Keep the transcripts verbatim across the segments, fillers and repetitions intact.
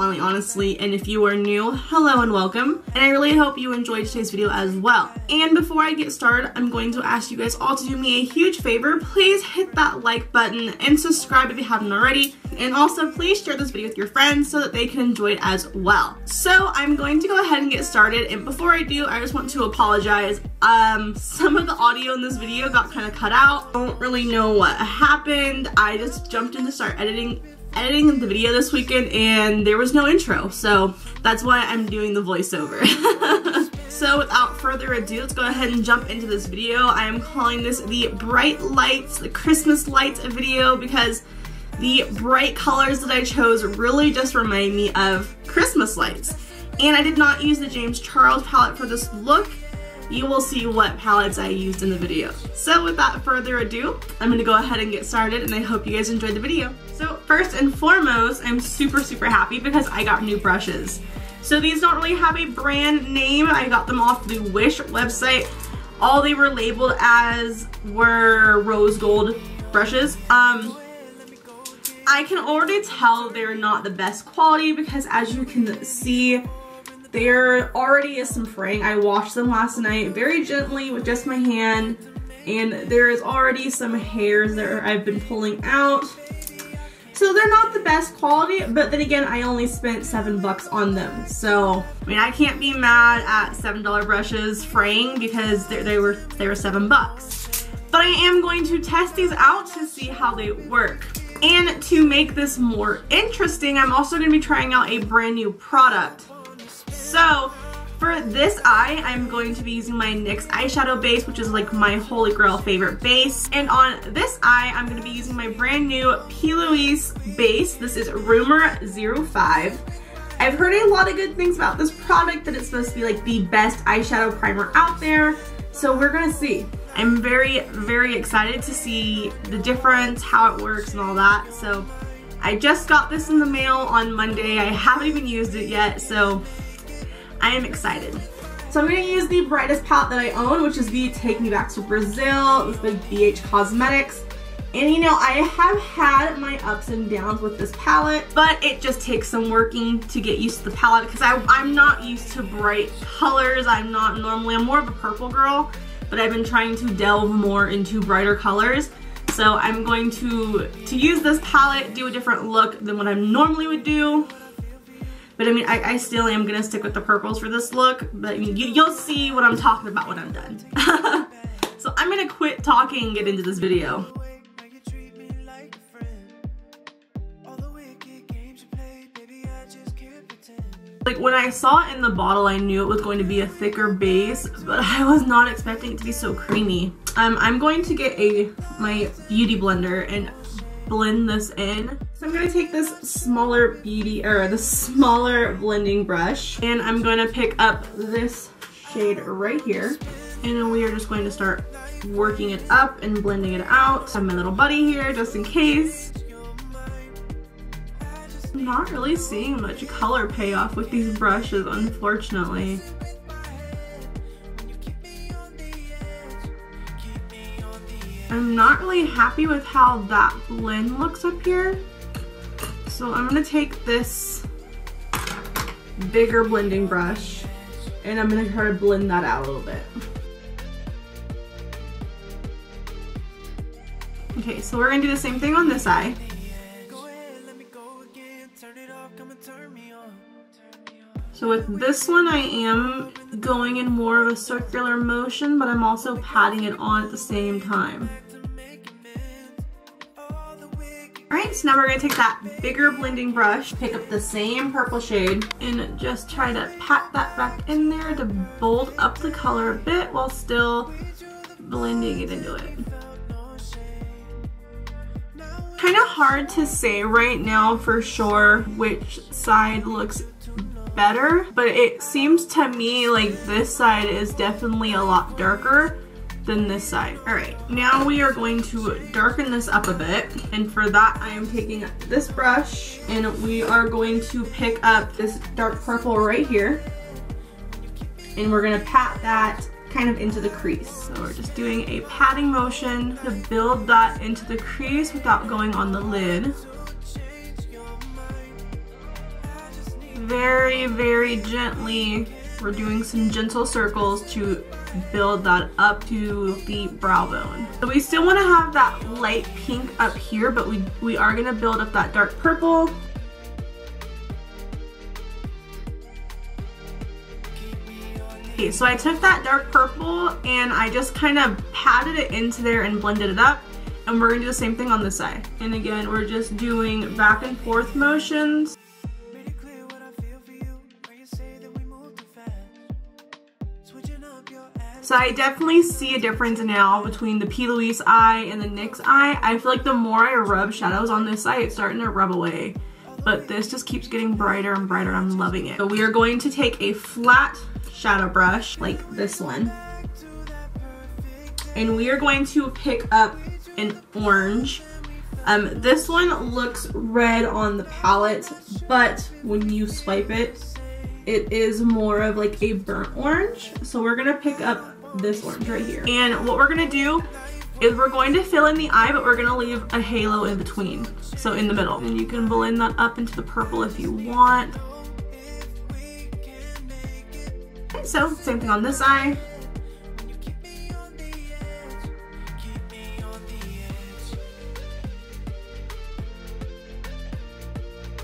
overwhelming, honestly. And if you are new, hello and welcome. And I really hope you enjoyed today's video as well. And before I get started, I'm going to ask you guys all to do me a huge favor. Please hit that like button and subscribe if you haven't already. And also please share this video with your friends so that they can enjoy it as well. So I'm going to go ahead and get started, and before I do, I just want to apologize. Um, some of the audio in this video got kind of cut out. Don't really know what happened. I just jumped in to start editing editing the video this weekend and there was no intro, so that's why I'm doing the voiceover. So without further ado, let's go ahead and jump into this video. I am calling this the bright lights, the Christmas lights video, because the bright colors that I chose really just remind me of Christmas lights. And I did not use the James Charles palette for this look. You will see what palettes I used in the video. So without further ado, I'm gonna go ahead and get started, and I hope you guys enjoyed the video. So first and foremost, I'm super, super happy because I got new brushes. So these don't really have a brand name. I got them off the Wish website. All they were labeled as were rose gold brushes. Um, I can already tell they're not the best quality because, as you can see, there already is some fraying. I washed them last night very gently with just my hand, and there is already some hairs that I've been pulling out. So they're not the best quality, but then again, I only spent seven bucks on them. So I mean, I can't be mad at seven dollar brushes fraying because they were they were seven bucks. But I am going to test these out to see how they work. And to make this more interesting, I'm also going to be trying out a brand new product. So for this eye, I'm going to be using my NYX eyeshadow base, which is like my holy grail favorite base. And on this eye, I'm going to be using my brand new P. Louise base. This is Rumor zero five. I've heard a lot of good things about this product, that it's supposed to be like the best eyeshadow primer out there. So we're going to see. I'm very, very excited to see the difference, how it works and all that. So I just got this in the mail on Monday. I haven't even used it yet, so I am excited. So I'm going to use the brightest palette that I own, which is the Take Me Back to Brazil. This is by B H Cosmetics. And you know, I have had my ups and downs with this palette, but it just takes some working to get used to the palette because I, I'm not used to bright colors. I'm not normally, I'm more of a purple girl, but I've been trying to delve more into brighter colors. So I'm going to, to use this palette, do a different look than what I normally would do. But I mean, I, I still am gonna stick with the purples for this look, but I mean, you, you'll see what I'm talking about when I'm done. So I'm gonna quit talking and get into this video. Like, when I saw it in the bottle, I knew it was going to be a thicker base, but I was not expecting it to be so creamy. Um, I'm going to get a my beauty blender and blend this in. So I'm going to take this smaller beauty or the smaller blending brush, and I'm going to pick up this shade right here, and then we are just going to start working it up and blending it out. I have my little buddy here just in case. I'm not really seeing much color payoff with these brushes, unfortunately. I'm not really happy with how that blend looks up here. So I'm gonna take this bigger blending brush and I'm gonna try to blend that out a little bit. Okay, so we're gonna do the same thing on this eye. So with this one, I am going in more of a circular motion, but I'm also patting it on at the same time. Alright, so now we're going to take that bigger blending brush, pick up the same purple shade, and just try to pat that back in there to bold up the color a bit while still blending it into it. Kind of hard to say right now for sure which side looks better, but it seems to me like this side is definitely a lot darker than this side. Alright, now we are going to darken this up a bit, and for that I am taking this brush and we are going to pick up this dark purple right here, and we're going to pat that kind of into the crease. So we're just doing a patting motion to build that into the crease without going on the lid. very, very gently, we're doing some gentle circles to build that up to the brow bone. So we still want to have that light pink up here, but we, we are going to build up that dark purple. Okay, so I took that dark purple and I just kind of patted it into there and blended it up. And we're going to do the same thing on this side. And again, we're just doing back and forth motions. So I definitely see a difference now between the P. Louise eye and the N Y X eye. I feel like the more I rub shadows on this side, it's starting to rub away. But this just keeps getting brighter and brighter. I'm loving it. So we are going to take a flat shadow brush like this one. And we are going to pick up an orange. Um, this one looks red on the palette, but when you swipe it, it is more of like a burnt orange. So we're gonna pick up this orange right here. And what we're gonna do is we're going to fill in the eye, but we're gonna leave a halo in between, so in the middle. And you can blend that up into the purple if you want. Okay, so same thing on this eye.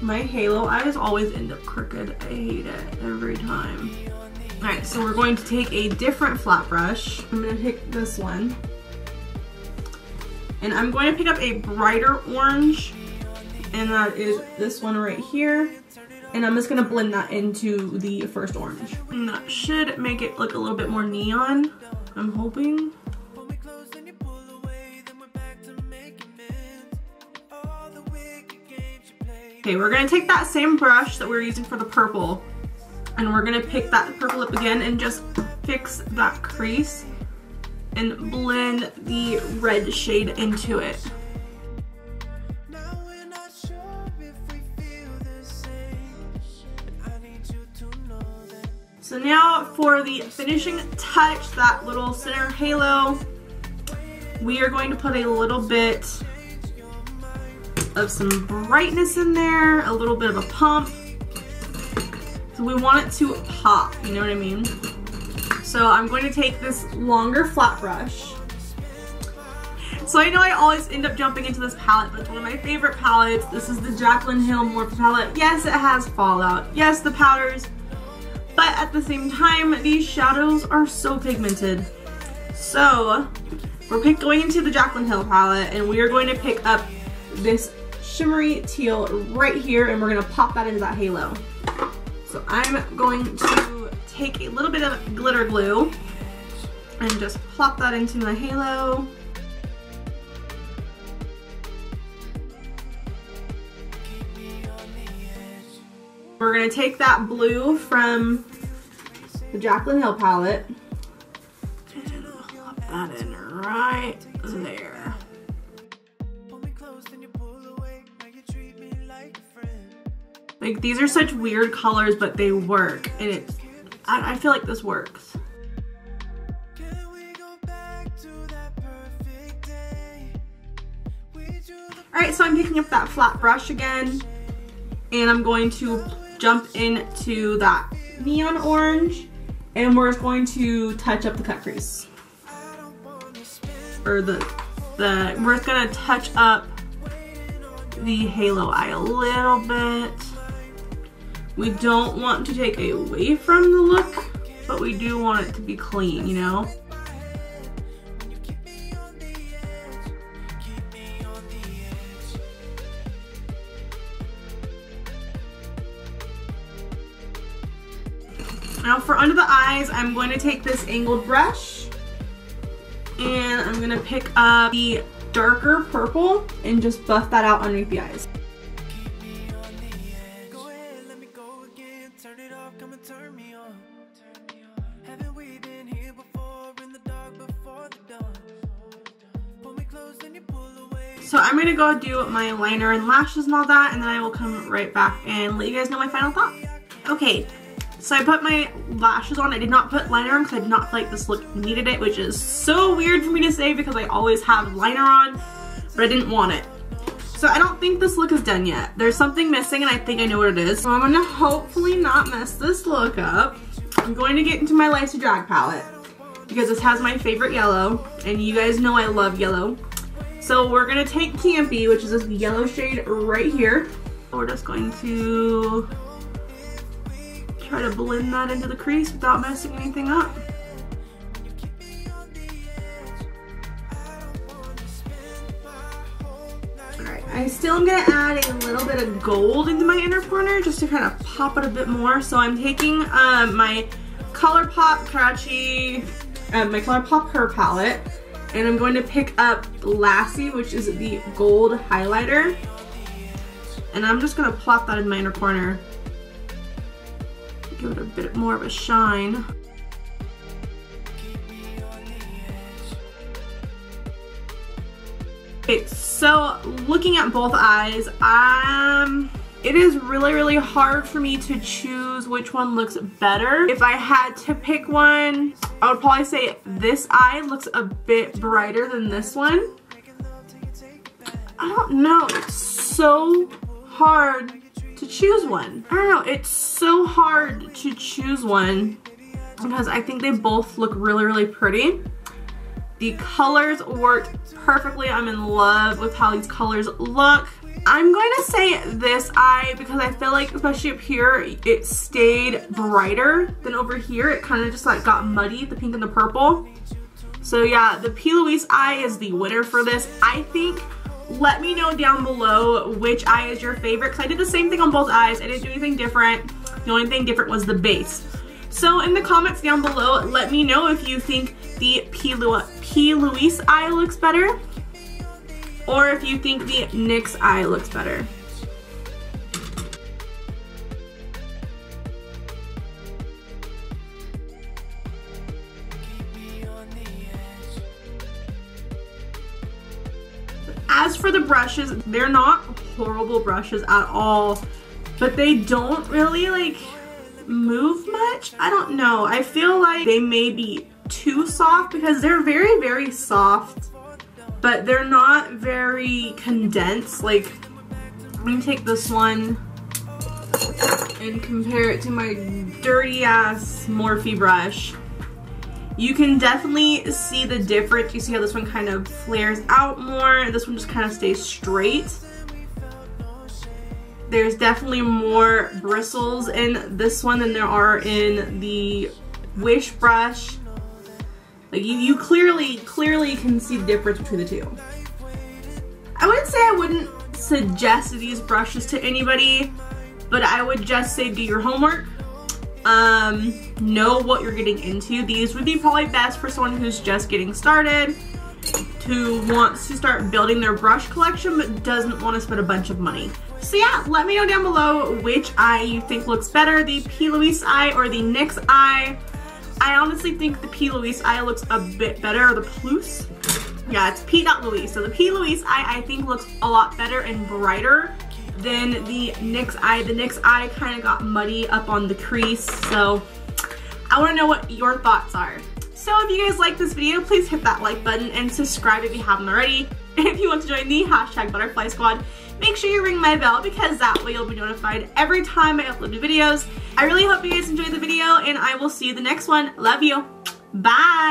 My halo eyes always end up crooked. I hate it every time. All right, so we're going to take a different flat brush. I'm gonna pick this one. And I'm going to pick up a brighter orange, and that is this one right here. And I'm just gonna blend that into the first orange. And that should make it look a little bit more neon, I'm hoping. Okay, we're gonna take that same brush that we were using for the purple, and we're gonna pick that purple up again and just fix that crease and blend the red shade into it. So now for the finishing touch, that little center halo, we are going to put a little bit of some brightness in there, a little bit of a pump. So we want it to pop, you know what I mean? So I'm going to take this longer flat brush. So I know I always end up jumping into this palette, but it's one of my favorite palettes. This is the Jaclyn Hill Morphe palette. Yes, it has fallout. Yes, the powders. But at the same time, these shadows are so pigmented. So we're pick going into the Jaclyn Hill palette, and we are going to pick up this shimmery teal right here, and we're gonna pop that into that halo. So I'm going to take a little bit of glitter glue and just plop that into the halo. We're gonna take that blue from the Jaclyn Hill palette and plop that in right there. Like, these are such weird colors, but they work, and it, I, I feel like this works. Alright, so I'm picking up that flat brush again, and I'm going to jump into that neon orange, and we're going to touch up the cut crease. Or the, the we're just going to touch up the halo eye a little bit. We don't want to take away from the look, but we do want it to be clean, you know? Now for under the eyes, I'm going to take this angled brush, and I'm gonna pick up the darker purple and just buff that out underneath the eyes. So I'm gonna go do my liner and lashes and all that, and then I will come right back and let you guys know my final thought. Okay, so I put my lashes on. I did not put liner on because I did not feel like this look needed it, which is so weird for me to say because I always have liner on, but I didn't want it. So I don't think this look is done yet. There's something missing and I think I know what it is. So I'm gonna hopefully not mess this look up. I'm going to get into my Life's a Drag palette because this has my favorite yellow and you guys know I love yellow. So we're gonna take Campy, which is this yellow shade right here. We're just going to try to blend that into the crease without messing anything up. Alright, I still am going to add a little bit of gold into my inner corner just to kind of pop it a bit more. So I'm taking um, my ColourPop Karachi, uh, my ColourPop Her palette, and I'm going to pick up Lassie, which is the gold highlighter. And I'm just going to plop that in my inner corner. Give it a bit more of a shine. Okay, so looking at both eyes, um, it is really, really hard for me to choose which one looks better. If I had to pick one, I would probably say this eye looks a bit brighter than this one. I don't know, it's so hard to choose one. I don't know, it's so hard to choose one because I think they both look really, really pretty. The colors worked perfectly. I'm in love with how these colors look. I'm going to say this eye because I feel like, especially up here, it stayed brighter than over here. It kind of just like got muddy, the pink and the purple. So yeah, the P. Louise eye is the winner for this, I think. Let me know down below which eye is your favorite because I did the same thing on both eyes. I didn't do anything different. The only thing different was the base. So in the comments down below, let me know if you think the P. Louise eye looks better or if you think the NYX eye looks better. As for the brushes, they're not horrible brushes at all, but they don't really like move much. I don't know. I feel like they may be too soft because they're very, very soft, but they're not very condensed. Like, I'm gonna take this one and compare it to my dirty ass Morphe brush. You can definitely see the difference. You see how this one kind of flares out more and this one just kind of stays straight. There's definitely more bristles in this one than there are in the Wish brush. Like you, you clearly, clearly can see the difference between the two. I wouldn't say I wouldn't suggest these brushes to anybody, but I would just say do your homework. Um, know what you're getting into. These would be probably best for someone who's just getting started, who wants to start building their brush collection but doesn't want to spend a bunch of money. So yeah, let me know down below which eye you think looks better, the P. Louise eye or the NYX eye. I honestly think the P. Louise eye looks a bit better, or the Plus. Yeah, it's P. Louise. So the P. Louise eye I think looks a lot better and brighter than the NYX eye. The NYX eye kind of got muddy up on the crease, so I want to know what your thoughts are. So if you guys like this video, please hit that like button and subscribe if you haven't already. And if you want to join the hashtag Butterfly Squad, make sure you ring my bell because that way you'll be notified every time I upload new videos. I really hope you guys enjoyed the video and I will see you in the next one. Love you. Bye.